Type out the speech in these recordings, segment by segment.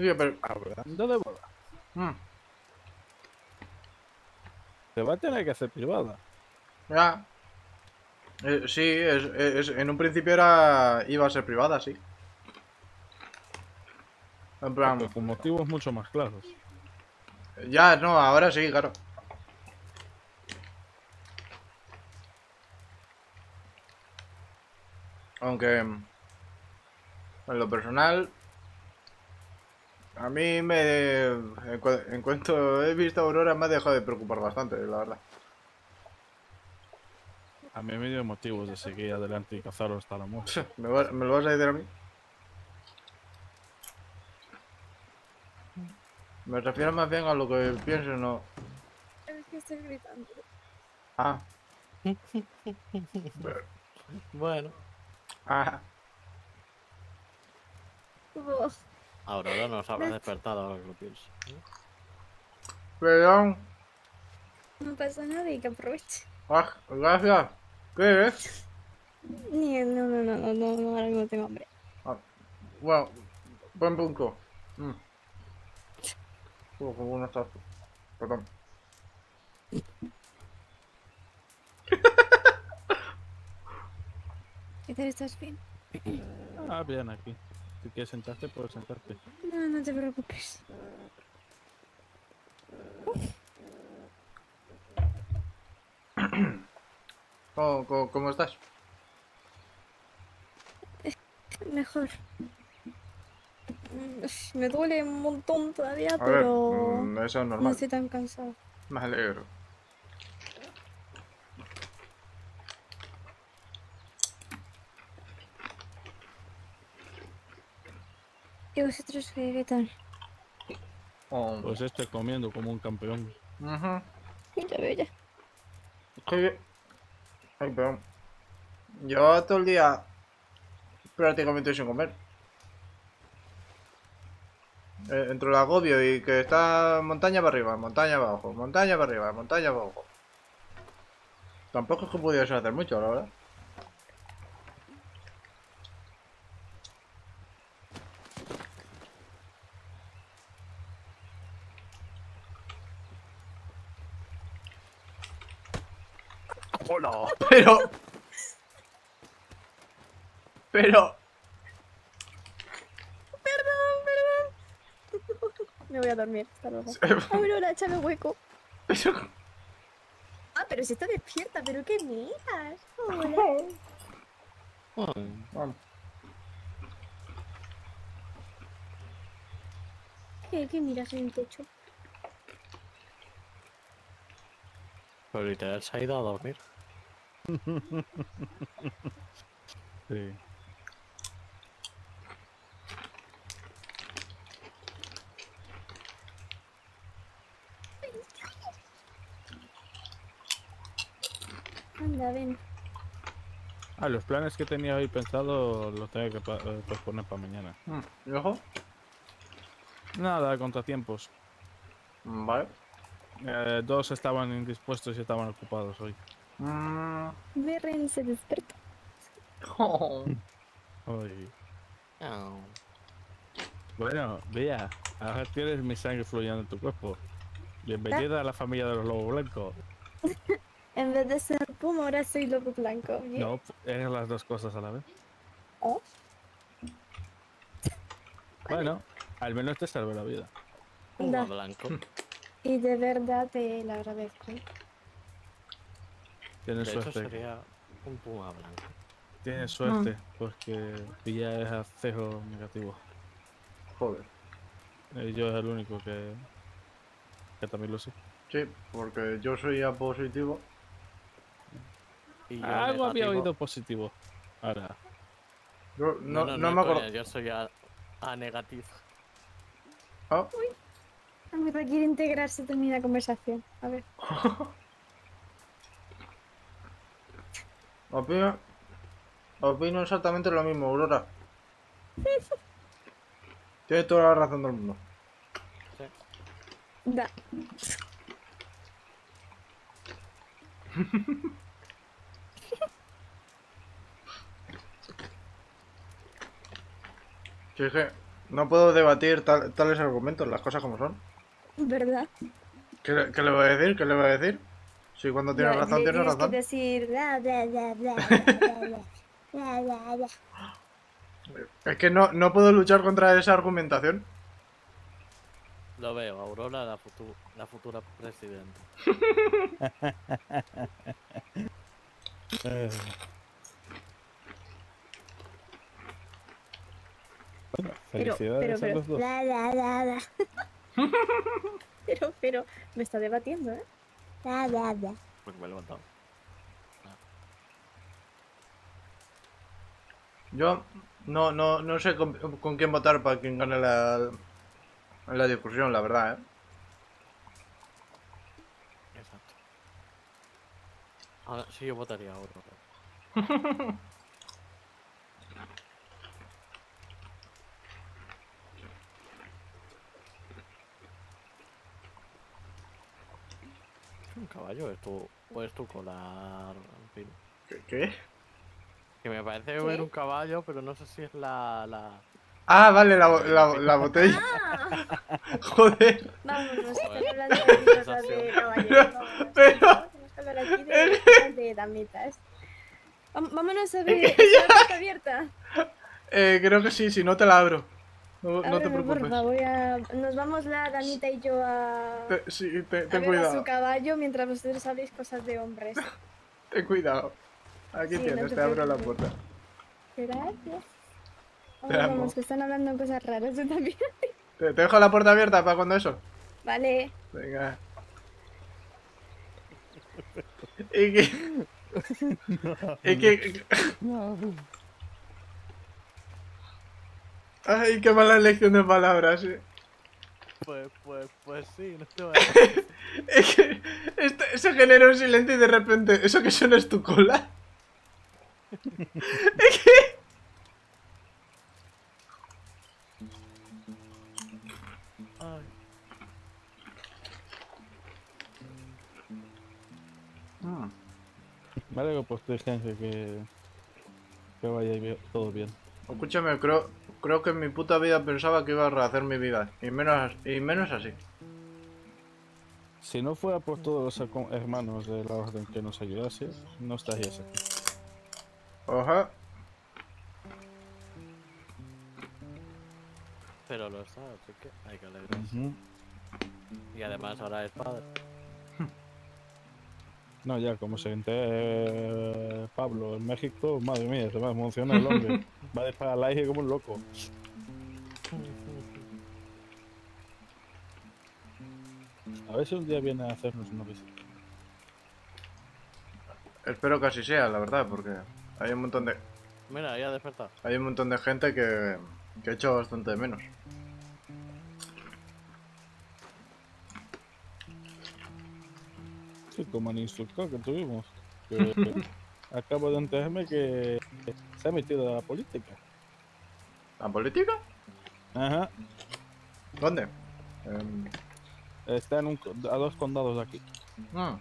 Pero hablando de boda, se va a tener que hacer privada. Ya. Sí, en un principio iba a ser privada, sí. En plan, con motivos mucho más claros. Ya, no, ahora sí, claro. Aunque en lo personal, a mí en cuanto he visto a Aurora me ha dejado de preocupar bastante, la verdad. A mí me dio motivos de seguir adelante y cazaros hasta la muerte. ¿Me lo vas a decir a mí? Me refiero más bien a lo que pienso, ¿no? Es que estoy gritando. Ah. Bueno. Ah. Aurora nos habrá despertado ahora que lo pienso. Perdón. No pasa nada y que aproveche. Ah, gracias. ¿Qué es? No, ahora mismo tengo hambre. Ah, bueno, buen punto. Como una taza. Perdón. ¿Qué tal estás? Bien. Ah, bien, aquí. Si quieres sentarte, puedes sentarte. No te preocupes. ¿Cómo estás? Mejor. Me duele un montón todavía, pero ver, eso es normal. No estoy tan cansado. Me alegro. ¿Y vosotros qué tal? Oh, pues estoy comiendo como un campeón. Ajá. Ya veo ya. Ay, perdón. Yo todo el día prácticamente sin comer. Entre el agobio y que está montaña para arriba, montaña para abajo, montaña para arriba, montaña para abajo. Tampoco es que pudiese hacer mucho, la verdad. ¡Hola! Pero... Me voy a dormir, hasta luego. Aurora, échame hueco. Ah, pero si está despierta, pero qué miras. Hola. ¿Qué miras en el techo? Pero literal se ha ido a dormir. Sí. Anda, ven. Ah, los planes que tenía hoy pensado los tengo que posponer para mañana. ¿Y ojo? Nada, contratiempos. Vale. Dos estaban indispuestos y estaban ocupados hoy. Berren se despertó. Bueno, Vía, ahora tienes mi sangre fluyendo en tu cuerpo. Bienvenida a la familia de los lobos blancos. En vez de ser puma, ahora soy lobo blanco. ¿Bien? No, eres las dos cosas a la vez. Oh. Bueno, al menos te salvé la vida. Puma blanco. Y de verdad te la agradezco. Tienes suerte. Sería un puma blanco. Tienes suerte, porque Villa es acceso negativo. Joder. Y yo es el único que también lo sé. Sí, porque yo soy A positivo. Algo había oído positivo. Ahora. Yo, no me acuerdo. Yo soy A negativo. ¿Ah? Uy. A mí quiere integrarse también la conversación. A ver. Opino exactamente lo mismo, Aurora. Tienes toda la razón del mundo. Sí. Da. Sí, No puedo debatir tales argumentos, las cosas como son. ¿Verdad? ¿Qué le voy a decir? ¿Qué le voy a decir? Si cuando tienes razón, tienes razón. Tienes que decir bla, bla, bla, bla, bla, bla, bla, bla. Es que no puedo luchar contra esa argumentación. Lo veo, Aurora, la futura presidenta. Bueno, felicidades a los dos. Pero, me está debatiendo, ¿eh? La, la, la. Porque me he levantado. Yo no sé con quién votar para quien gane la discusión, la verdad, ¿eh? Exacto. Ahora sí, yo votaría a otro. Un caballo, esto puedes tú colar, en fin. ¿Qué? Que me parece ver un caballo, pero no sé si es la... Ah, vale, la botella. Ah. Joder. Vámonos, estoy hablando de caballeros. Vámonos a hablar aquí de damitas. Vámonos a ver. ¿La puerta abierta? Creo que sí, si no te la abro. No te preocupes. Porfa, nos vamos la damita y yo a... Ten cuidado. A su caballo mientras vosotros habléis cosas de hombres. Ten cuidado. Aquí tienes, no te abro la puerta. Gracias. Oh, vamos, que están hablando cosas raras, yo también. Te dejo la puerta abierta para cuando eso. Vale. Venga. Ay, qué mala elección de palabras, ¿eh? Pues sí, no te voy a decir. Es que se genera un silencio y de repente, ¿eso que suena es tu cola? Es que... Ay. Ah. Vale, pues te dije que vaya bien, todo bien. Escúchame, creo que en mi puta vida pensaba que iba a rehacer mi vida. Y menos así. Si no fuera por todos los hermanos de la orden que nos ayudase, no estarías aquí. Ajá. Pero lo está, así que hay que alegrarse. Y además ahora es padre. No, ya, como se entere Pablo en México, madre mía, se me emociona el hombre. Va a disparar al aire como un loco. A ver si un día viene a hacernos una visita. Espero que así sea, la verdad, porque hay un montón de... Mira, ya despertado. Hay un montón de gente que he hecho bastante de menos. Como el instructor que tuvimos, que acabo de enterarme que se ha metido a la política. ¿La política? Ajá. ¿Dónde? Está a 2 condados de aquí. Ah.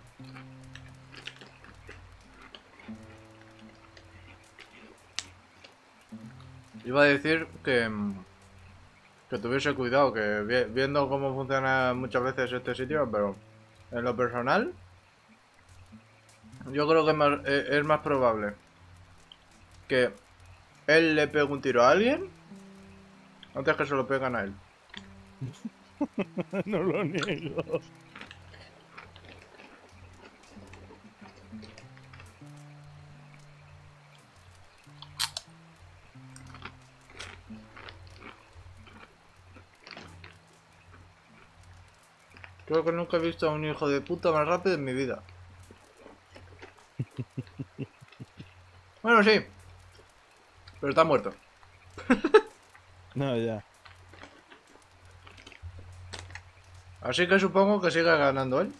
Iba a decir que tuviese cuidado, que viendo cómo funciona muchas veces este sitio, pero en lo personal... Yo creo que es más probable que él le pegue un tiro a alguien antes que se lo pegan a él. No lo niego. Creo que nunca he visto a un hijo de puta más rápido en mi vida. Bueno, sí. Pero está muerto. No, ya. Así que supongo que siga ganando él.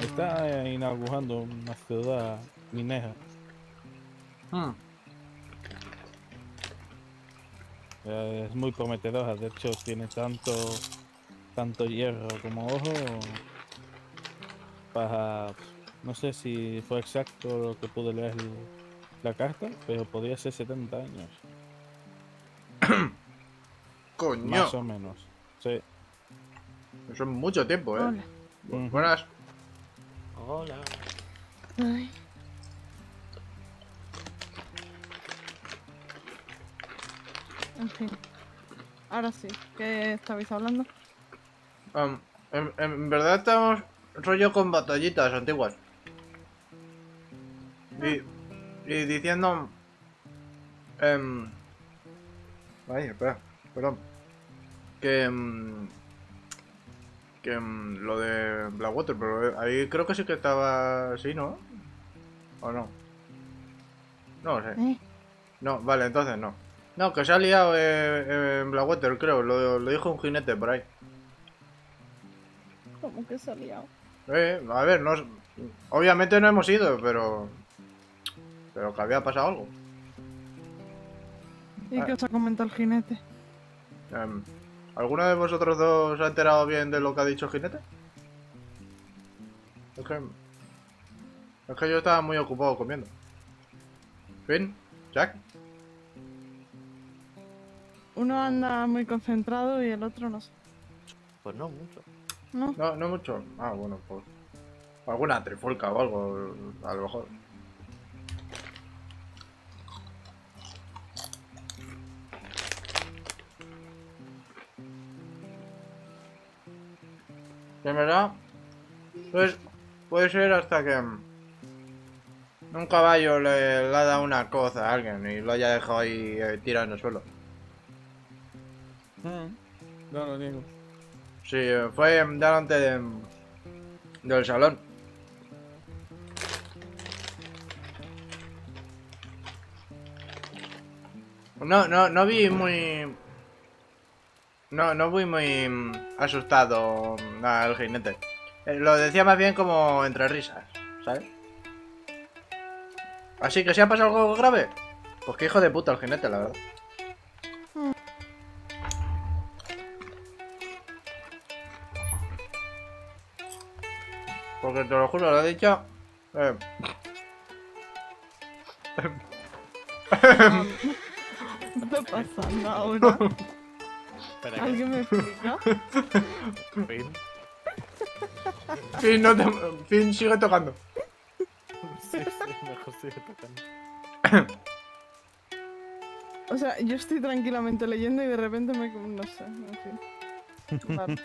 Está inaugurando una ciudad minera. Es muy prometedora. De hecho, tiene tanto hierro como ojo. Para No sé si fue exacto lo que pude leer la carta, pero podría ser 70 años. Coño. Más o menos. Sí. Eso es mucho tiempo, ¿eh? Hola. Buenas. Hola. Ay. En fin. Ahora sí. ¿Qué estabais hablando? En verdad estamos rollo con batallitas antiguas. Y diciendo... Ay, espera, perdón. Que lo de Blackwater, pero ahí creo que sí que estaba así, ¿no? ¿O no? No sé. ¿Eh? No, vale, entonces no. No, que se ha liado en Blackwater, creo. Lo dijo un jinete por ahí. ¿Cómo que se ha liado? A ver, no, obviamente no hemos ido, pero que había pasado algo. ¿Y qué os ha comentado el jinete? ¿Alguno de vosotros dos se ha enterado bien de lo que ha dicho el jinete? Es que yo estaba muy ocupado comiendo. Finn, Jack. Uno anda muy concentrado y el otro no sé. Pues no mucho. ¿No? No mucho. Ah, bueno, pues... alguna trifulca o algo, a lo mejor. De verdad, pues puede ser hasta que un caballo le ha dado una cosa a alguien y lo haya dejado ahí tirado en el suelo. No lo digo. Sí, fue delante del salón. No vi muy... No fui muy asustado al jinete. Lo decía más bien como entre risas, ¿sabes? Así que si ha pasado algo grave, pues que hijo de puta el jinete, la verdad. Porque te lo juro, lo he dicho... No pasa nada ahora. ¿Alguien me explica? Finn, no te... Finn, sigue tocando. Sí, mejor sigue tocando. O sea, yo estoy tranquilamente leyendo y de repente me... No sé, en fin. Vale.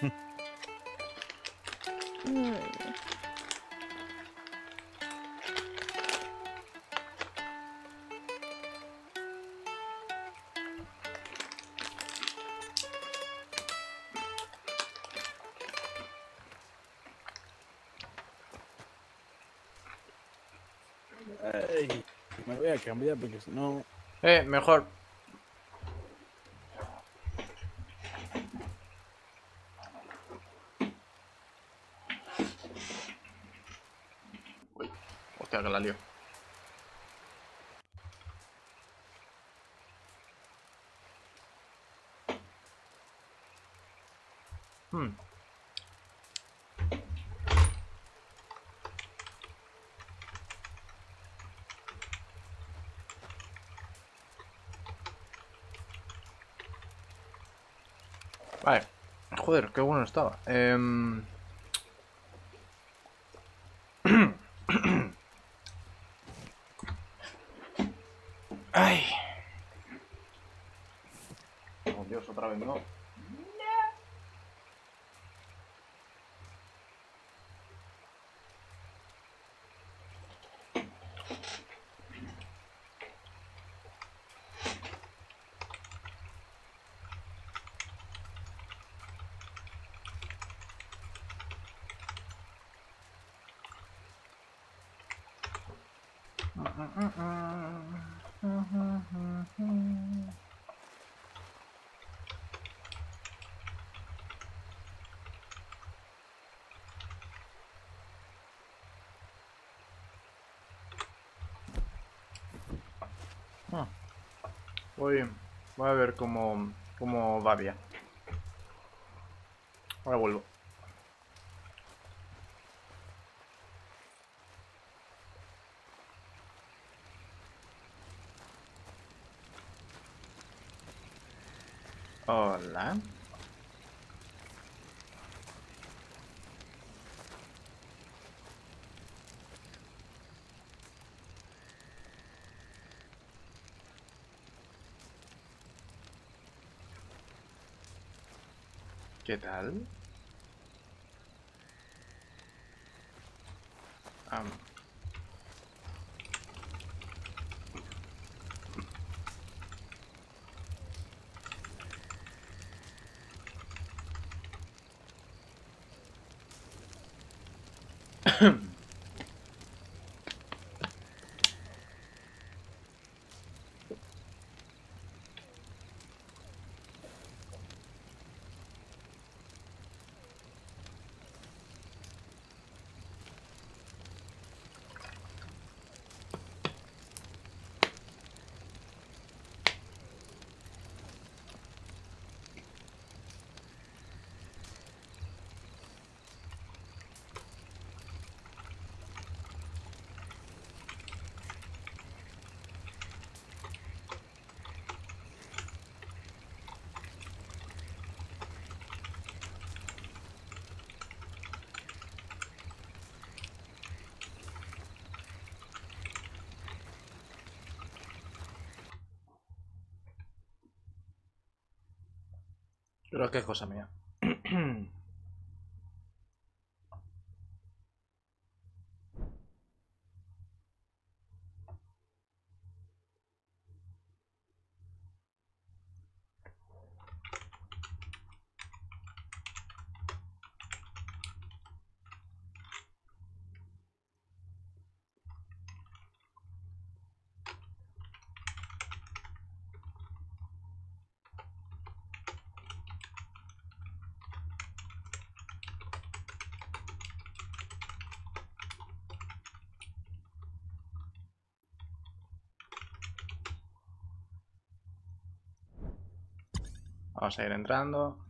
Me voy a cambiar porque si no... mejor. Uy, hostia, que la lío. Vale, joder, qué bueno estaba. Ay. Oh, Dios, otra vez no. Voy a ver cómo va Via. Ahora vuelvo. Hola. ¿Qué tal? Pero qué cosa mía. Vamos a ir entrando.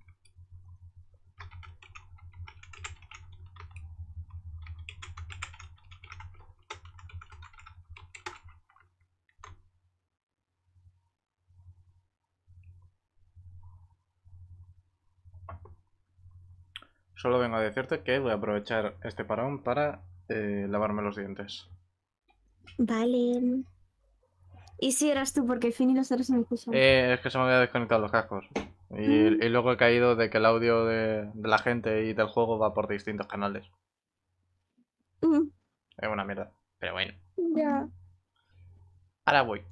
Solo vengo a decirte que voy a aprovechar este parón para lavarme los dientes. Vale. ¿Y si eras tú? Porque Fini los eres en el puso. Es que se me había desconectado los cascos. Y luego he caído de que el audio de la gente y del juego va por distintos canales. Es una mierda, pero bueno. Ya. Ahora voy.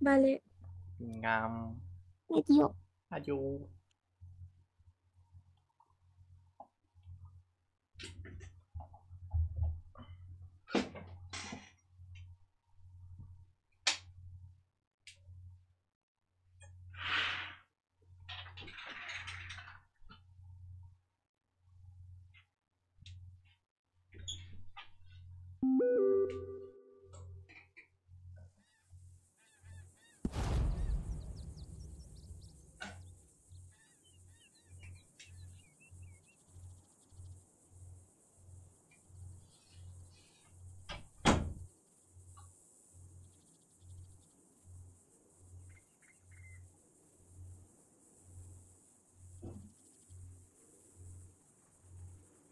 Vale. Venga. Adiós. Adiós.